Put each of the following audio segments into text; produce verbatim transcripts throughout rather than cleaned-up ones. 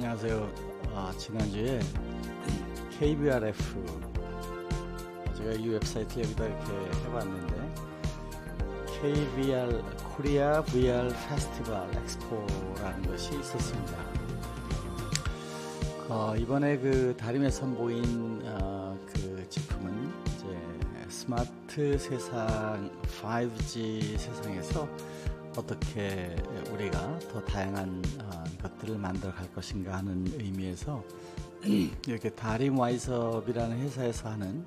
안녕하세요. 아, 지난주에 케이브이아르에프 제가 이 웹사이트 여기다 이렇게 해봤는데 케이브이아르 코리아 브이아르 페스티벌 엑스포라는 것이 있었습니다. 어, 이번에 그 다림에 선보인 어, 그 제품은 이제 스마트 세상 파이브지 세상에서 어떻게 우리가 더 다양한 어, 것들을 만들어 갈 것인가 하는 의미에서 이렇게 다림 와이즈업이라는 회사에서 하는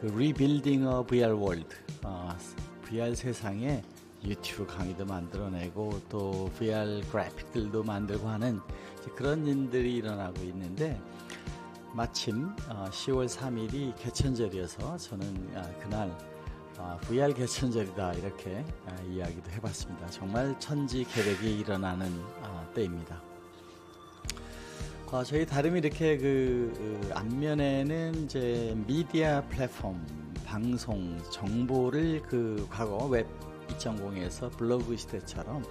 그 Rebuilding a 브이아르 World, 어, 브이아르 세상에 유튜브 강의도 만들어내고 또 브이아르 그래픽들도 만들고 하는 그런 일들이 일어나고 있는데, 마침 어, 시월 삼일이 개천절이어서 저는 아, 그날 아, 브이아르 개천절이다 이렇게 아, 이야기도 해봤습니다. 정말 천지개벽이 일어나는 아, 때입니다. 아, 저희 다름이 이렇게 그, 그 앞면에는 이제 미디어 플랫폼, 방송, 정보를 그 과거 웹 이점공에서 블로그 시대처럼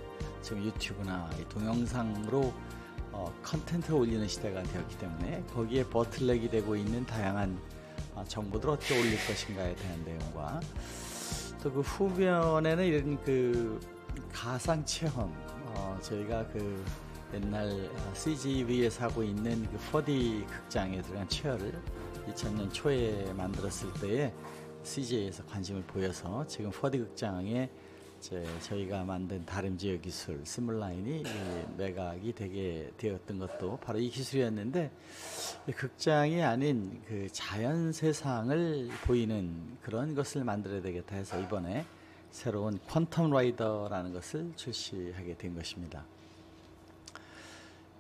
지금 유튜브나 동영상으로 어, 컨텐츠 올리는 시대가 되었기 때문에 거기에 버틀렉이 되고 있는 다양한 어, 정보들을 어떻게 올릴 것인가에 대한 내용과, 또 그 후면에는 이런 그 가상 체험, 어, 저희가 그 옛날 씨지비에서 하고 있는 그 포디 극장에 들어간 체어를 이천년 초에 만들었을 때에 씨지에서 관심을 보여서 지금 포디 극장에 이제 저희가 만든 다림 제어 기술 스물라인이 매각이 되게 되었던 것도 바로 이 기술이었는데, 극장이 아닌 그 자연 세상을 보이는 그런 것을 만들어야 되겠다 해서 이번에 새로운 퀀텀 라이더라는 것을 출시하게 된 것입니다.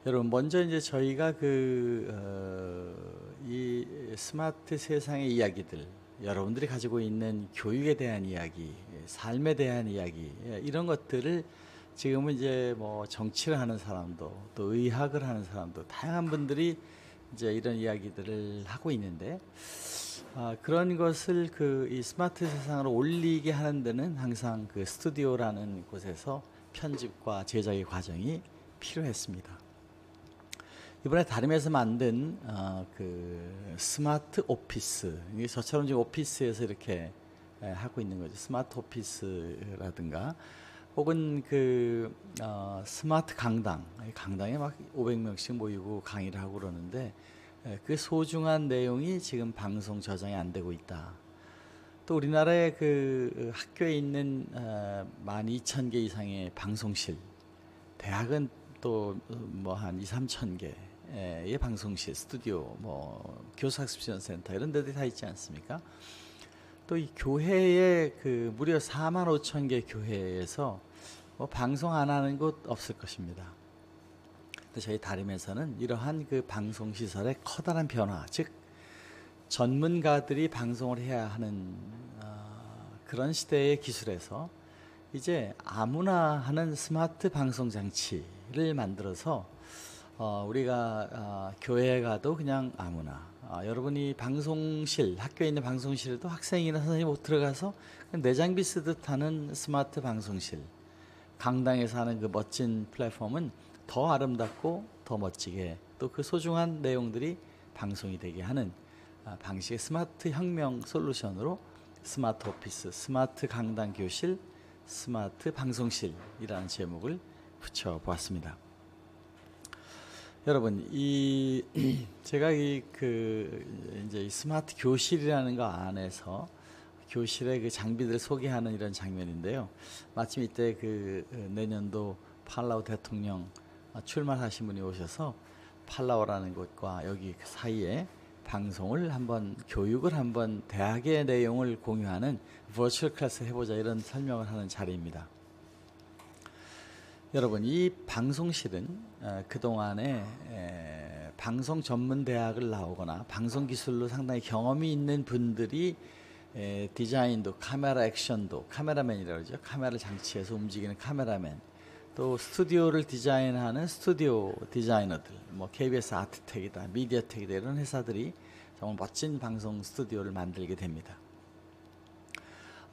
여러분, 먼저 이제 저희가 그 어, 이 스마트 세상의 이야기들, 여러분들이 가지고 있는 교육에 대한 이야기, 삶에 대한 이야기, 이런 것들을 지금은 이제 뭐 정치를 하는 사람도 또 의학을 하는 사람도 다양한 분들이 이제 이런 이야기들을 하고 있는데, 아, 그런 것을 그 이 스마트 세상으로 올리게 하는 데는 항상 그 스튜디오라는 곳에서 편집과 제작의 과정이 필요했습니다. 이번에 다림에서 만든 어, 그 스마트 오피스, 이게 저처럼 지금 오피스에서 이렇게 에, 하고 있는 거죠. 스마트 오피스라든가 혹은 그 어, 스마트 강당, 강당에 막 오백 명씩 모이고 강의를 하고 그러는데, 에, 그 소중한 내용이 지금 방송 저장이 안 되고 있다. 또 우리나라의 그 학교에 있는 어, 만 이천 개 이상의 방송실, 대학은 또 뭐 한 이삼천 개 예, 방송실, 스튜디오, 뭐 교수학습지원센터 이런 데도 다 있지 않습니까? 또 이 교회에 그 무려 사만 오천 개 교회에서 뭐 방송 안 하는 곳 없을 것입니다. 근데 저희 다림에서는 이러한 그 방송 시설의 커다란 변화, 즉 전문가들이 방송을 해야 하는 어, 그런 시대의 기술에서 이제 아무나 하는 스마트 방송 장치를 만들어서 어, 우리가 어, 교회에 가도 그냥 아무나, 어, 여러분이 방송실, 학교에 있는 방송실에도 학생이나 선생님이 못 들어가서 그냥 내장비 쓰듯 하는 스마트 방송실, 강당에서 하는 그 멋진 플랫폼은 더 아름답고 더 멋지게, 또 그 소중한 내용들이 방송이 되게 하는 어, 방식의 스마트 혁명 솔루션으로 스마트 오피스, 스마트 강당 교실, 스마트 방송실이라는 제목을 붙여보았습니다. 여러분, 이 제가 이 그 이제 이 스마트 교실이라는 거 안에서 교실의 그 장비들을 소개하는 이런 장면인데요. 마침 이때 그 내년도 팔라우 대통령 출마하신 분이 오셔서 팔라우라는 곳과 여기 그 사이에 방송을 한번, 교육을 한번, 대학의 내용을 공유하는 버추얼 클래스 해보자 이런 설명을 하는 자리입니다. 여러분, 이 방송실은 그동안에 방송 전문 대학을 나오거나 방송 기술로 상당히 경험이 있는 분들이 디자인도, 카메라 액션도, 카메라맨이라고 그러죠. 카메라 장치에서 움직이는 카메라맨, 또 스튜디오를 디자인하는 스튜디오 디자이너들, 뭐 케이비에스 아트텍이다, 미디어텍이다 이런 회사들이 정말 멋진 방송 스튜디오를 만들게 됩니다.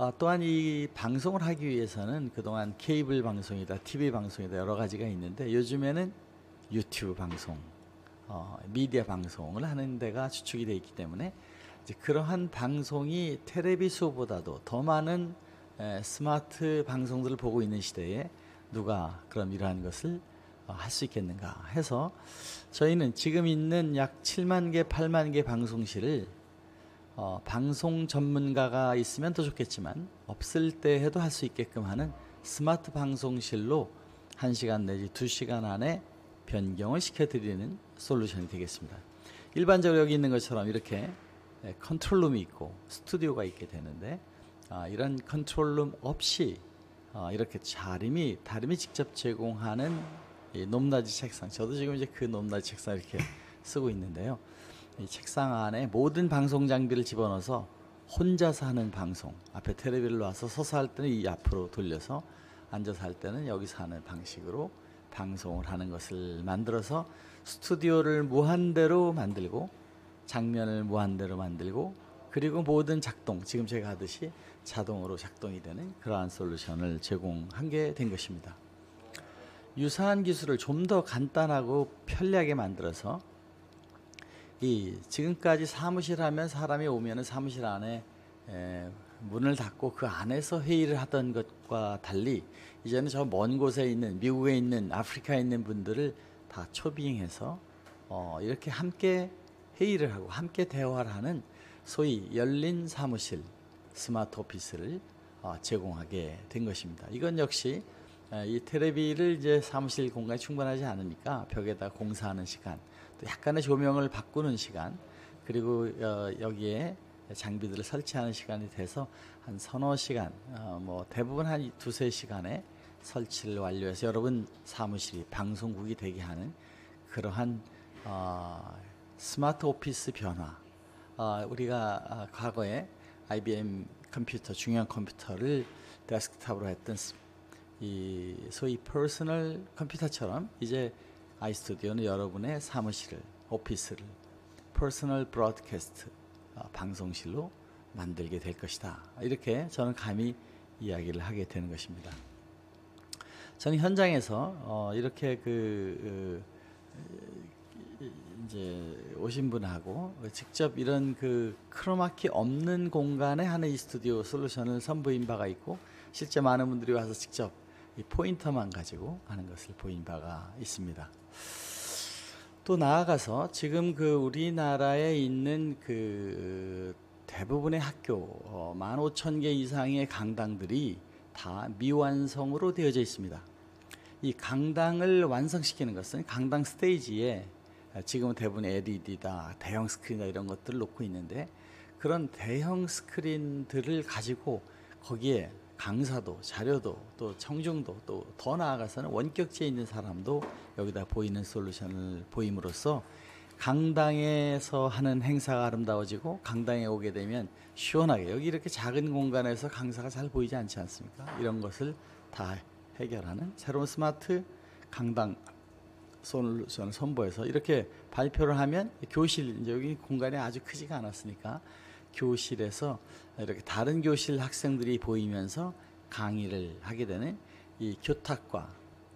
아, 또한 이 방송을 하기 위해서는 그동안 케이블 방송이다, 티비 방송이다 여러 가지가 있는데, 요즘에는 유튜브 방송, 어, 미디어 방송을 하는 데가 주축이 되어 있기 때문에 이제 그러한 방송이 텔레비전보다도 더 많은 에, 스마트 방송들을 보고 있는 시대에 누가 그럼 이러한 것을 어, 할 수 있겠는가 해서 저희는 지금 있는 약 칠만 개, 팔만 개 방송실을 어, 방송 전문가가 있으면 더 좋겠지만 없을 때 해도 할 수 있게끔 하는 스마트 방송실로 한 시간 내지 두 시간 안에 변경을 시켜드리는 솔루션이 되겠습니다. 일반적으로 여기 있는 것처럼 이렇게 컨트롤룸이 있고 스튜디오가 있게 되는데 아, 이런 컨트롤룸 없이 아, 이렇게 자림이 다림이 직접 제공하는 이 높낮이 책상, 저도 지금 이제 그 높낮이 책상 이렇게 쓰고 있는데요. 이 책상 안에 모든 방송 장비를 집어넣어서 혼자서 하는 방송, 앞에 텔레비를 놔서 서서 할 때는 이 앞으로 돌려서 앉아서 할 때는 여기서 하는 방식으로 방송을 하는 것을 만들어서 스튜디오를 무한대로 만들고 장면을 무한대로 만들고 그리고 모든 작동, 지금 제가 하듯이 자동으로 작동이 되는 그러한 솔루션을 제공한 게 된 것입니다. 유사한 기술을 좀 더 간단하고 편리하게 만들어서 이 지금까지 사무실 하면 사람이 오면은 사무실 안에 에, 문을 닫고 그 안에서 회의를 하던 것과 달리 이제는 저 먼 곳에 있는 미국에 있는 아프리카에 있는 분들을 다 초빙해서 어, 이렇게 함께 회의를 하고 함께 대화를 하는 소위 열린 사무실 스마트 오피스를 어, 제공하게 된 것입니다. 이건 역시 에, 이 텔레비를 이제 사무실 공간이 충분하지 않으니까 벽에다 공사하는 시간, 또 약간의 조명을 바꾸는 시간, 그리고 어, 여기에 장비들을 설치하는 시간이 돼서 한 서너 시간, 어, 뭐 대부분 한 두세 시간에 설치를 완료해서 여러분 사무실이 방송국이 되게 하는 그러한 어, 스마트 오피스 변화. 어, 우리가 과거에 아이비엠 컴퓨터, 중형 컴퓨터를 데스크탑으로 했던 이 소위 퍼스널 컴퓨터처럼 이제 아이스튜디오는 여러분의 사무실을, 오피스를 퍼스널 브로드캐스트 방송실로 만들게 될 것이다. 이렇게 저는 감히 이야기를 하게 되는 것입니다. 저는 현장에서 어 이렇게 그 이제 오신 분하고 직접 이런 그 크로마키 없는 공간에 하는 이 스튜디오 솔루션을 선보인 바가 있고 실제 많은 분들이 와서 직접 이 포인터만 가지고 하는 것을 보인 바가 있습니다. 또 나아가서 지금 그 우리나라에 있는 그 대부분의 학교 어, 만 오천 개 이상의 강당들이 다 미완성으로 되어져 있습니다. 이 강당을 완성시키는 것은 강당 스테이지에 지금은 대부분 엘이디다 대형 스크린이다 이런 것들을 놓고 있는데 그런 대형 스크린들을 가지고 거기에 강사도 자료도 또 청중도 또 더 나아가서는 원격지에 있는 사람도 여기다 보이는 솔루션을 보임으로써 강당에서 하는 행사가 아름다워지고 강당에 오게 되면 시원하게 여기 이렇게 작은 공간에서 강사가 잘 보이지 않지 않습니까? 이런 것을 다 해결하는 새로운 스마트 강당 솔루션을 선보여서 이렇게 발표를 하면 교실, 이제 여기 공간이 아주 크지가 않았으니까 교실에서 이렇게 다른 교실 학생들이 보이면서 강의를 하게 되는 이 교탁과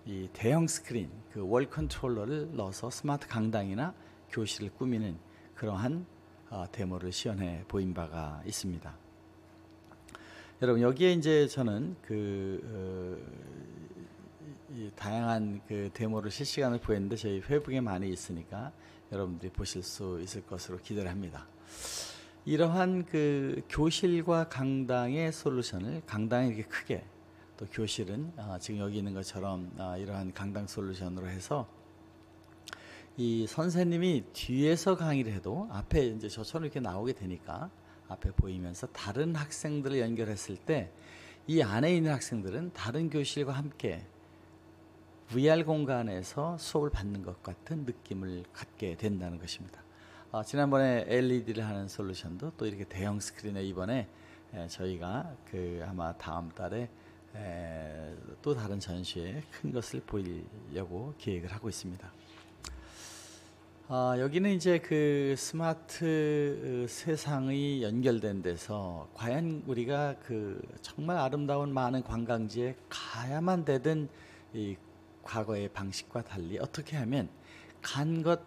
이 대형 스크린, 그 월 컨트롤러를 넣어서 스마트 강당이나 교실을 꾸미는 그러한 어, 데모를 시연해 보인 바가 있습니다. 여러분 여기에 이제 저는 그 어, 이 다양한 그 데모를 실시간으로 보였는데 저희 페이북에 많이 있으니까 여러분들이 보실 수 있을 것으로 기대를 합니다. 이러한 그 교실과 강당의 솔루션을 강당이 이렇게 크게 또 교실은 아 지금 여기 있는 것처럼 아 이러한 강당 솔루션으로 해서 이 선생님이 뒤에서 강의를 해도 앞에 이제 저처럼 이렇게 나오게 되니까 앞에 보이면서 다른 학생들을 연결했을 때 이 안에 있는 학생들은 다른 교실과 함께 브이아르 공간에서 수업을 받는 것 같은 느낌을 갖게 된다는 것입니다. 아, 지난번에 엘이디를 하는 솔루션도 또 이렇게 대형 스크린에 이번에 에, 저희가 그 아마 다음 달에 에, 또 다른 전시에 큰 것을 보이려고 계획을 하고 있습니다. 아, 여기는 이제 그 스마트 세상이 연결된 데서 과연 우리가 그 정말 아름다운 많은 관광지에 가야만 되던 이 과거의 방식과 달리 어떻게 하면 간 것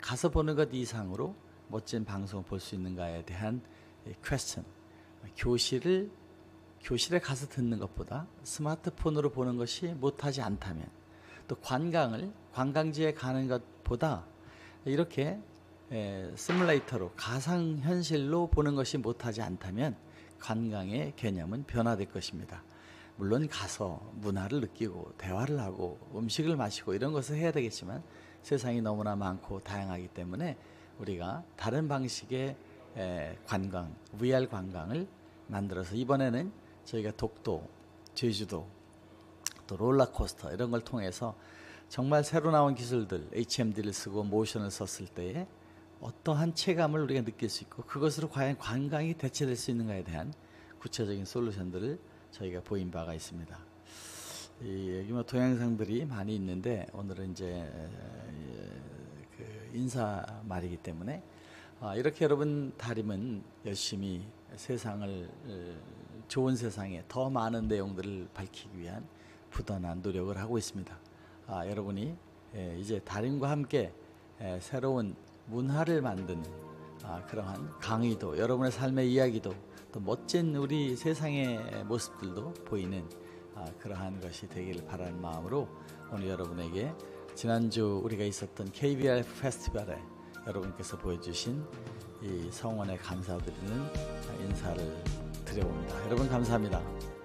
가서 보는 것 이상으로 멋진 방송을 볼 수 있는가에 대한 퀘스천. 교실을 교실에 가서 듣는 것보다 스마트폰으로 보는 것이 못하지 않다면, 또 관광을 관광지에 가는 것보다 이렇게 시뮬레이터로 가상현실로 보는 것이 못하지 않다면 관광의 개념은 변화될 것입니다. 물론 가서 문화를 느끼고 대화를 하고 음식을 마시고 이런 것을 해야 되겠지만, 세상이 너무나 많고 다양하기 때문에 우리가 다른 방식의 관광, 브이알 관광을 만들어서 이번에는 저희가 독도, 제주도, 또 롤러코스터 이런 걸 통해서 정말 새로 나온 기술들, 에이치엠디를 쓰고 모션을 썼을 때에 어떠한 체감을 우리가 느낄 수 있고 그것으로 과연 관광이 대체될 수 있는가에 대한 구체적인 솔루션들을 저희가 보인 바가 있습니다. 이, 여기 뭐 동영상들이 많이 있는데 오늘은 이제 그 인사말이기 때문에 아, 이렇게 여러분 다림은 열심히 세상을 좋은 세상에 더 많은 내용들을 밝히기 위한 부단한 노력을 하고 있습니다. 아, 여러분이 이제 다림과 함께 새로운 문화를 만드는 아, 그러한 강의도, 여러분의 삶의 이야기도, 또 멋진 우리 세상의 모습들도 보이는 아, 그러한 것이 되기를 바라는 마음으로 오늘 여러분에게 지난주 우리가 있었던 케이브이알 페스티벌에 여러분께서 보여주신 이 성원에 감사드리는 인사를 드려봅니다. 여러분 감사합니다.